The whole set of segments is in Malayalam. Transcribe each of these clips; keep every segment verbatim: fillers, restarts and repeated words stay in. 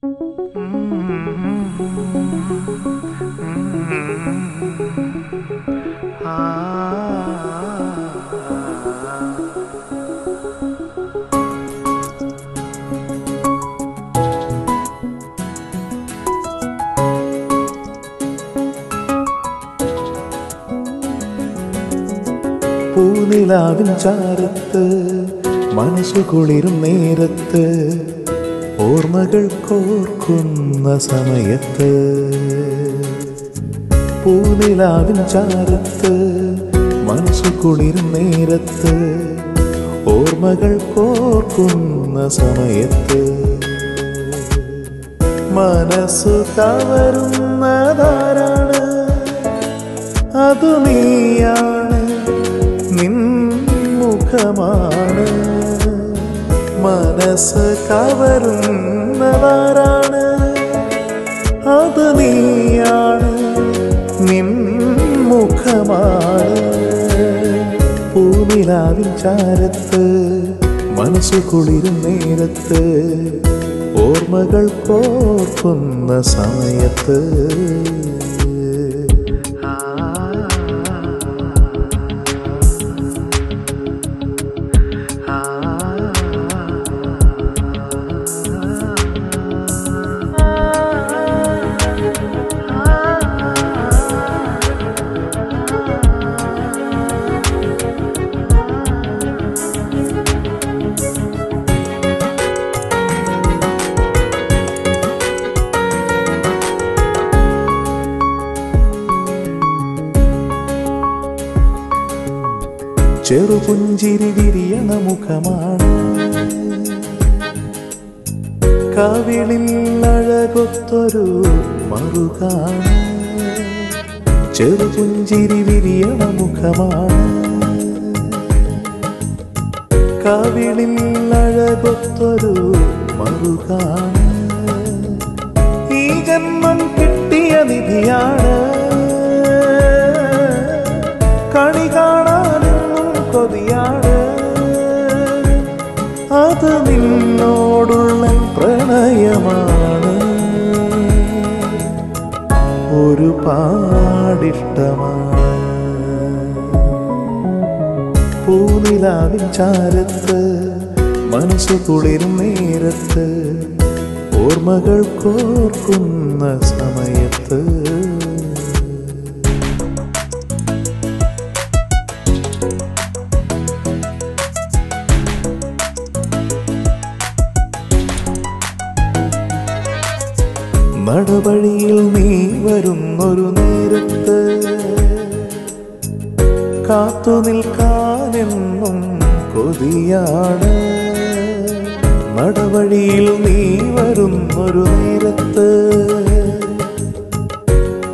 പൂനിലാവിൻ ചാരത്ത് മനസ്സുകുളിരും നേരത്ത് ഓർമ്മകൾ കോർക്കുന്ന സമയത്ത് പൂനിലാവിൻ ചാരത്ത് മനസ്സുകുളിരും നേരത്ത് ഓർമ്മകൾ കോർക്കുന്ന സമയത്ത് മനസ്സു തവരുന്നതാരാണ് അതു നീയാണ് നിൻമുഖമാണ് മനസ്സ് കവരുന്നതാരാണ് അത് നീയാണ് നിൻമുഖമാണ് പൂനിലാവിൻ ചാരത്ത് മനസ്സു കുളിരും നേരത്ത് ഓർമ്മകൾ കോർക്കുന്ന സമയത്ത് ചെറുപുഞ്ചിരി വിരിയണ മുഖമാണ് കാവിളിൽ അഴകൊത്തൊരു മറുകാണ് ചെറുപുഞ്ചിരി വിരിയണ മുഖമാണ് കാവിളിൽ അഴകൊത്തൊരു മറുകാണ് ഈ ജന്മം കിട്ടിയ നിധിയാണ് കണി കൊതിയാണ് അത് നിന്നോടുള്ള പ്രണയമാണ് ഒരുപാടിഷ്ടമാണ് പൂനിലാവിൻ ചാരത്ത് മനസ്സു കുളിരും നേരത്ത് ഓർമ്മകൾ കോർക്കുന്ന സമയത്ത് നടവഴിയിൽ നീ വരുന്നൊരു നേരത്ത് കാത്തു നിൽക്കാനെന്നും കൊതിയാണ് നടവഴിയിൽ നീ വരുന്നൊരു നേരത്ത്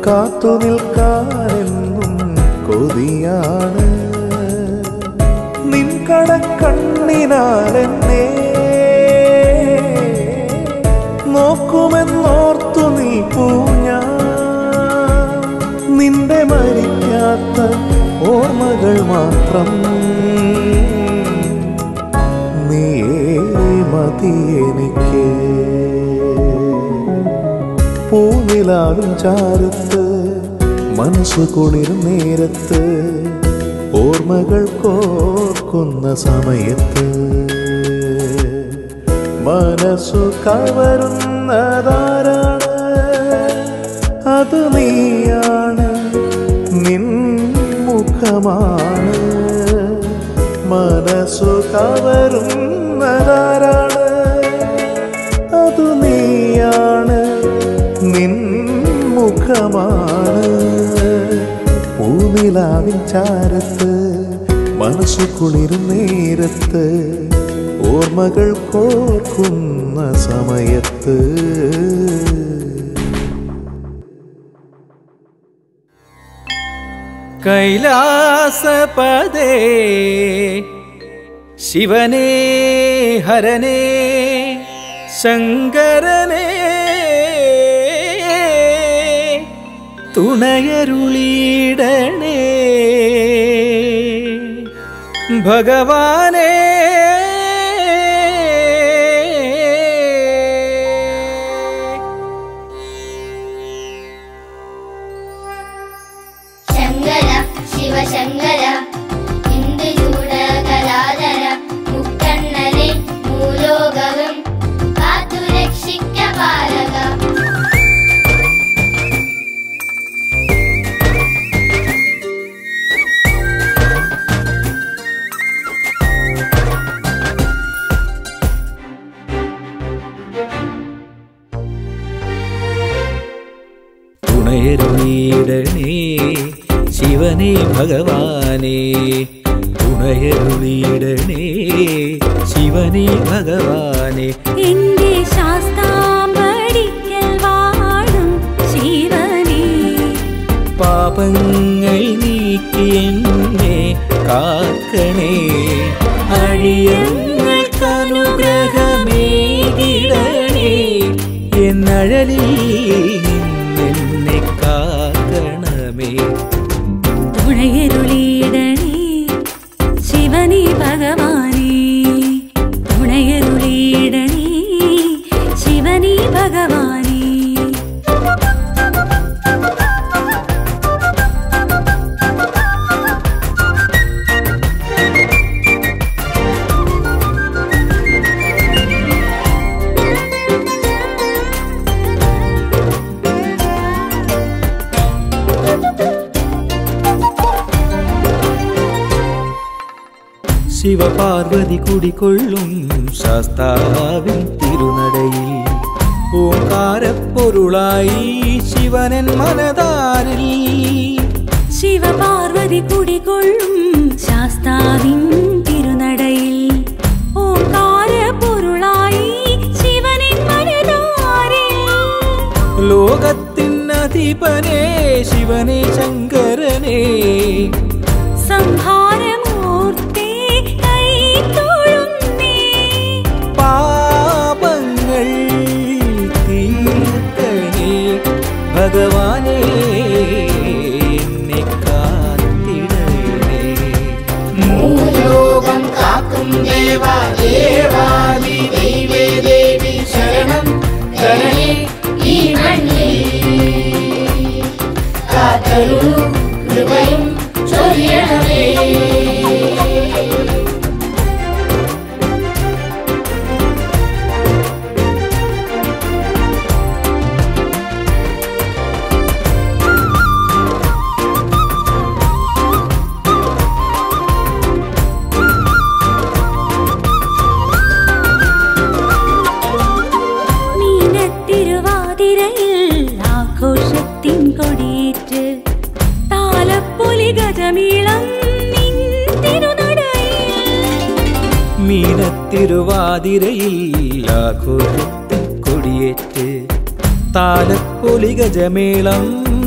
കാത്തു നിൽക്കാനെന്നും കൊതിയാണ് നിൻ കടക്കണ്ണിനാൽ എന്നെ നോക്കുമെന്നോർത്തു നിൽപ്പൂ ഞാൻ നിന്റെ മരിക്കാത്ത ഓർമ്മകൾ മാത്രം നീയേ മതി എനിക്ക് പൂനിലാവിൻ ചാരത്ത് മനസ്സു കുളിരും നേരത്ത് ഓർമ്മകൾ കോർക്കുന്ന സമയത്ത് മനസ്സു കവരുന്നതാരാണ് അത് നീയാണ് നിൻമുഖമാണ് മനസ്സു കവരുന്നതാരാണ് അത് നീയാണ് നിൻമുഖമാണ് പൂനിലാവിൻ ചാരത്ത് മനസ്സു കുളിരും നേരത്ത് ഓർമ്മകൾ കോർക്കുന്ന സമയത്ത് കൈലാസപദേ ശിവനേ ഹരനേ ശങ്കരനേ തുണയരുളീടനേ ഭഗവാനേ തുണയരുളീടണേ ശിവനേ ഭഗവാനേ, തുണയരുളീടണേ ശിവനേ ഭഗവാനേ. എൻ്റെ ശാസ്താംബടിക്കൽ വാഴും ശിവനേ പാപങ്ങൾ നീക്കി എന്നെ കാക്കണേ, അടിയങ്ങൾക്കനുഗ്രഹമേകിടണേ എന്നഴലി ശിവപാർവതി കുടികൊള്ളും ശാസ്താവിൻ തിരുനടയിൽ ഓംകാരപ്പൊരുളായി ശിവനൻ മനതാരിൽ. ശിവപാർവതി കുടികൊള്ളും ശാസ്താവിൻ തിരുനടയിൽ ഓംകാരപ്പൊരുളായി ശിവനൻ മനതാരിൽ. ലോകത്തിൻ അധിപനേ ശിവനേ ശങ്കരനേ, സംഹാരം ഭഗവാനേ എന്നെ കാത്തിടണേ. മൂന്ന് ലോകം കാക്കും ദേവാ ദേവാനി ദൈവേ ദേവി ശരണം ശരണേ ഈ മണ്ണിൽ കാത്തരുളും കൃപയും ചൊരിയണമേ. തിരുവാതിരയിൽ ആഘോഷത്തിൻ കൊടിയേറ്റ് താലപ്പൊലി ഗജമേളം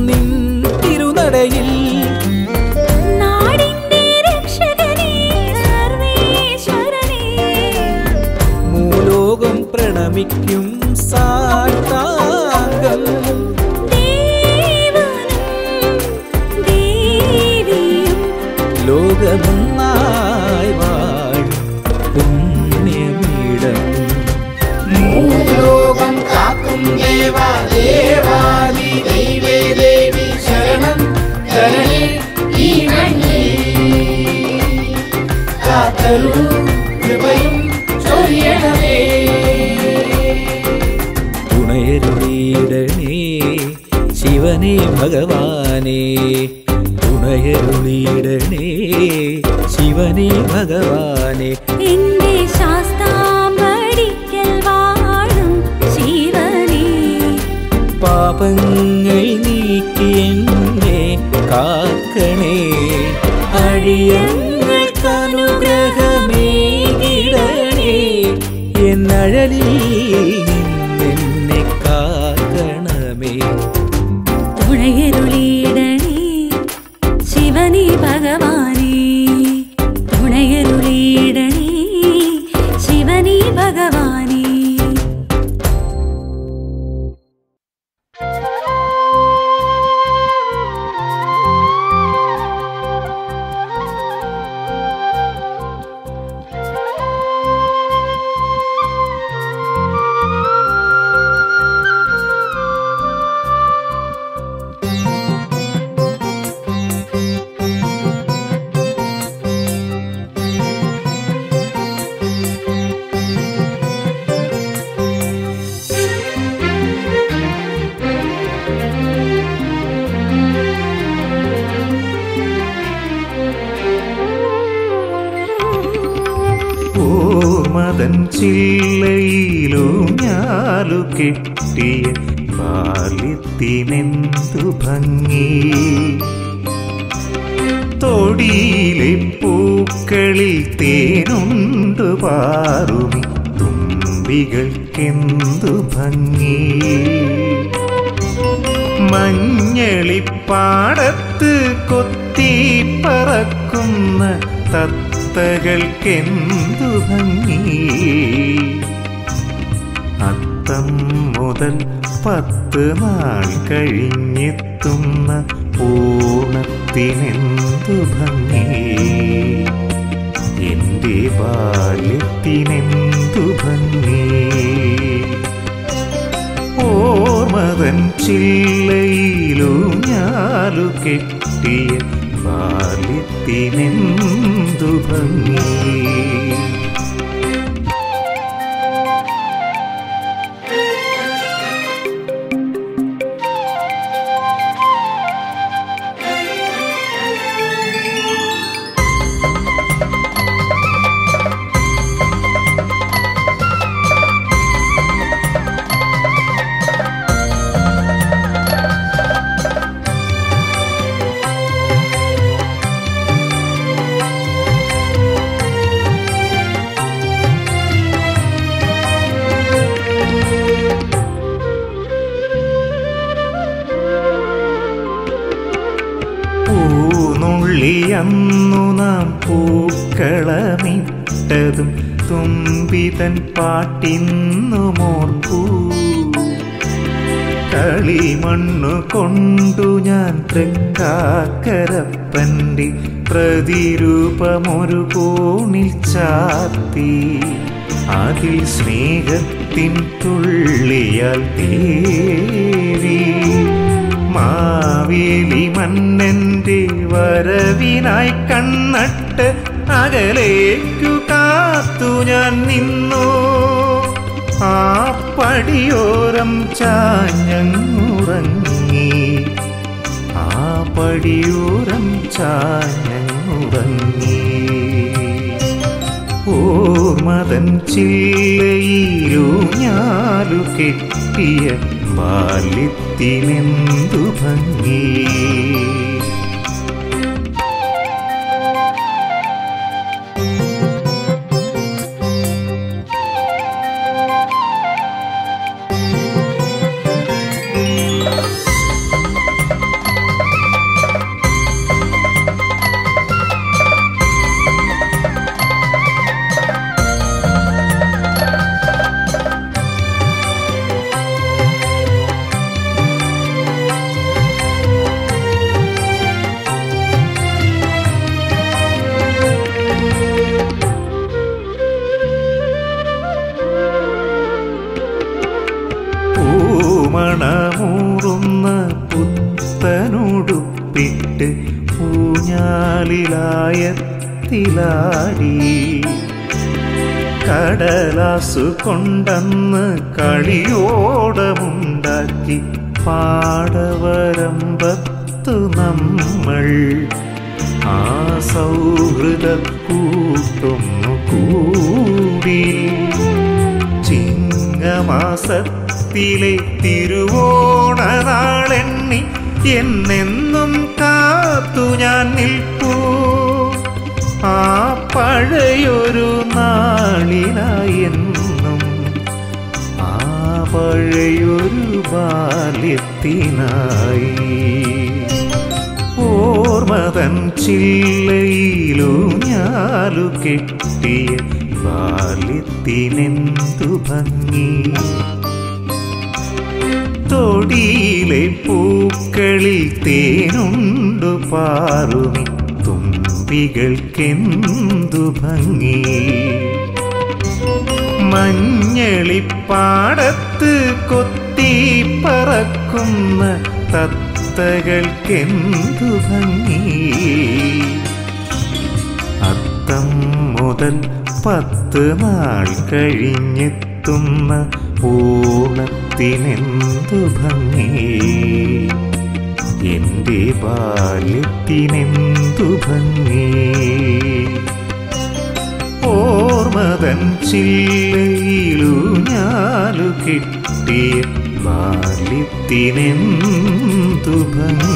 നിൻ തിരുനടയിൽ. മൂലോകം പ്രണമിക്കും സാഷ്ടാംഗം ലോകമൊന്നായി ദേവാ ദേവാനി ദൈവേ ദേവി ശരണം ശരണേ ഈ മണ്ണിൽ കാത്തരുളും കൃപയും ചൊരിയണമേ. തുണയരുളീടണേ ശിവനേ ഭഗവാനേ, തുണയരുളീടണേ ശിവനേ ഭഗവാനേ. എൻ്റെ ശാസ്താംബടിക്കൽ വാഴും ശിവനേ പാപങ്ങൾ നീക്കി എന്നെ കാക്കണേ, അടിയങ്ങൾക്കനുഗ്രഹമേകിടണേ എന്നഴലി എന്നെ കാക്കണമേ. തുണയരുളീടണേ ശിവനേ ഭഗവാനേ, തുണയരുളീടണേ ശിവനേ ഭഗവാനേ. ബാല്യത്തിനെന്തു ഭംഗി, തൊടിയിലെ പൂക്കളിൽ തേനുണ്ടു പാറുമി, തുമ്പികൾക്കെന്തു ഭംഗി. മഞ്ഞളിപ്പാടത്ത് കൊത്തി പറക്കുന്ന തത്തകൾക്കെന്തു ഭംഗി. അത്തം മുതൽ പത്ത് നാൾ കഴിഞ്ഞെത്തുന്ന ഓണത്തിനെന്തു ഭംഗി, എൻ്റെ ബാല്യത്തിനെന്തു ഭംഗി. ഓർമ്മതൻ ചില്ലയിലൂ ഞാലു കെട്ടിയ ബാല്യത്തിനെന്തു ഭംഗി. അന്നു നാം പൂക്കളമിട്ടതും തുമ്പിതൻ പാട്ടിന്നുമോർക്കൂ. കളിമണ്ണു കൊണ്ടു ഞാൻ തൃക്കാക്കരപ്പൻ്റെ പ്രതിരൂപമൊരു കോണിൽ ചാത്തി, അതിൽ സ്നേഹത്തിൻ തുള്ളിയാൽ തേവി. മാവേലി മന്നൻ്റെ വരവിനായി കണ്ണട്ട് അകലേക്കു കാത്തു ഞാൻ നിന്നു. ആ പടിയോരം ചാഞ്ഞങ്ങുറങ്ങി, ആ പടിയോരം ചാഞ്ഞങ്ങുറങ്ങി. ഓർമ്മതൻ ചില്ലയിലൂ ഞാലു കെട്ടിയ ബാല്യത്തിനെന്തു ഭംഗി. മണമൂറുന്ന പുത്തനുടുപ്പിട്ട് പൂഞ്ഞാലിലായത്തിലാടി, കടലാസു കൊണ്ടെന്ന് കളിയോടമുണ്ടാക്കി പാടവരമ്പത്തു നമ്മൾ. ആ സൗഹൃദ കൂട്ടൊന്നു കൂടി ചിങ്ങമാസത്തിൽ ത്തിലെ തിരുവോണ നാളെണ്ണി എന്നെന്നും കാത്തു ഞാൻ നിൽക്കൂ. ആ പഴയൊരു നാളിനായി എന്നും, ആ പഴയൊരു ബാല്യത്തിനായി. ഓർമ്മതൻ ചില്ലയിലൂ ഞാലു കെട്ടിയ ബാല്യത്തിനെന്തു ഭംഗി, തൊടിയിലെ പൂക്കളിൽ തേനുണ്ടു പാറുമി, തുമ്പികൾക്കെന്തു ഭംഗി. മഞ്ഞളിപ്പാടത്ത് കൊത്തി പറക്കുന്ന തത്തകൾക്കെന്തു ഭംഗി. അത്തം മുതൽ പത്ത് നാൾ കഴിഞ്ഞെത്തുന്ന ഓണത്തിനെന്തു ഭംഗി, എൻ്റെ ബാല്യത്തിനെന്തു ഭംഗി. ഓർമ്മതൻ ചില്ലയിലൂ ഞാലു കെട്ടിയ വാലിത്തിനെന്തു ഭംഗി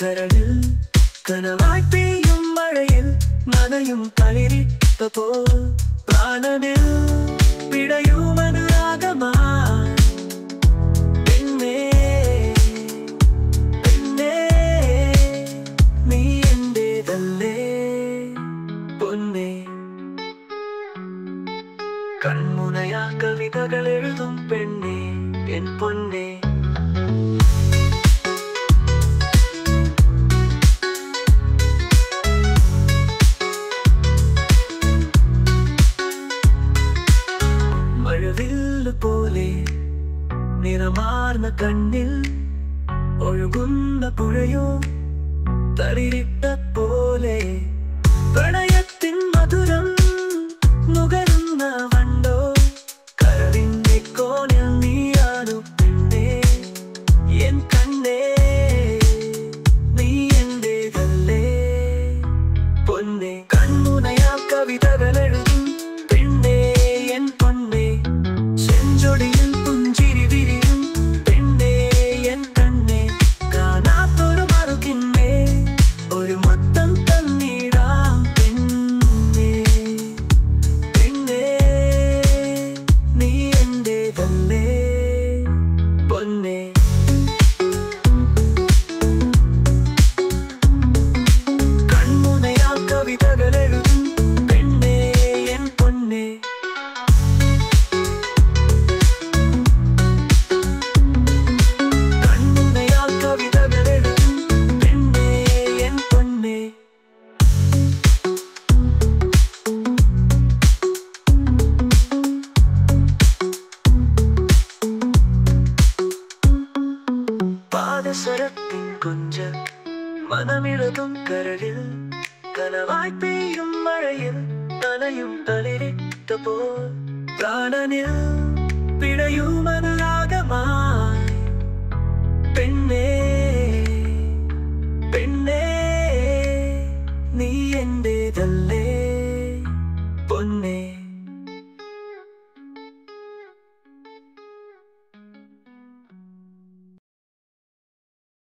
കരളിൽ കനവായി പെയ്യും മഴയിൽ നനയും കളിരിപ്പപ്പോൾ പ്രാണനിൽ പിടയും അനുരാഗമായി പിന്നെ പിന്നെ നീ എന്റേതല്ലേ പൊന്നേ. കൺമുനയാ കവിതകൾ എഴുതും പെണ്ണേ എൻ പൊന്നേ. പോലെ നിറമാർന്ന കണ്ണിൽ ഒഴുകുന്ന പുഴയോ തളിരിട്ട പോലെ പ്രണയത്തിൻ മധുരം നുകരുന്ന വണ്ടോ കരളിന്റെ കോണിൽ നീയാണു പെണ്ണേ എൻ കണ്ണേ നീ എന്റേതല്ലേ പൊന്നേ. കൺമുനയാ കവിതകൾ എഴുതും പെണ്ണേ എൻ പൊന്നേ. ചെഞ്ചൊടിയിൽ പുഞ്ചിരി വിരിയും പെണ്ണേ എൻ കണ്ണേ. കാണാത്തൊരു മറുകിന്നേ ഒരു മൊത്തം തന്നീടാം പെണ്ണേ പെണ്ണേ നീ എന്റേതല്ലേ പൊന്നേ. കൺമുനയാ കവിതകൾ എഴുതും പെണ്ണേ എൻ പൊന്നേ. പാദസരത്തിൻ കുഞ്ച മനമിളകും കരളിൽ കനവായി പെയ്യും മഴയിൽ നനയും തളിരിട്ടപ്പോൾ പ്രാണനിൽ പിടയും അനുരാഗമായി പെണ്ണേ പെണ്ണേ നീ എന്റേതല്ലേ.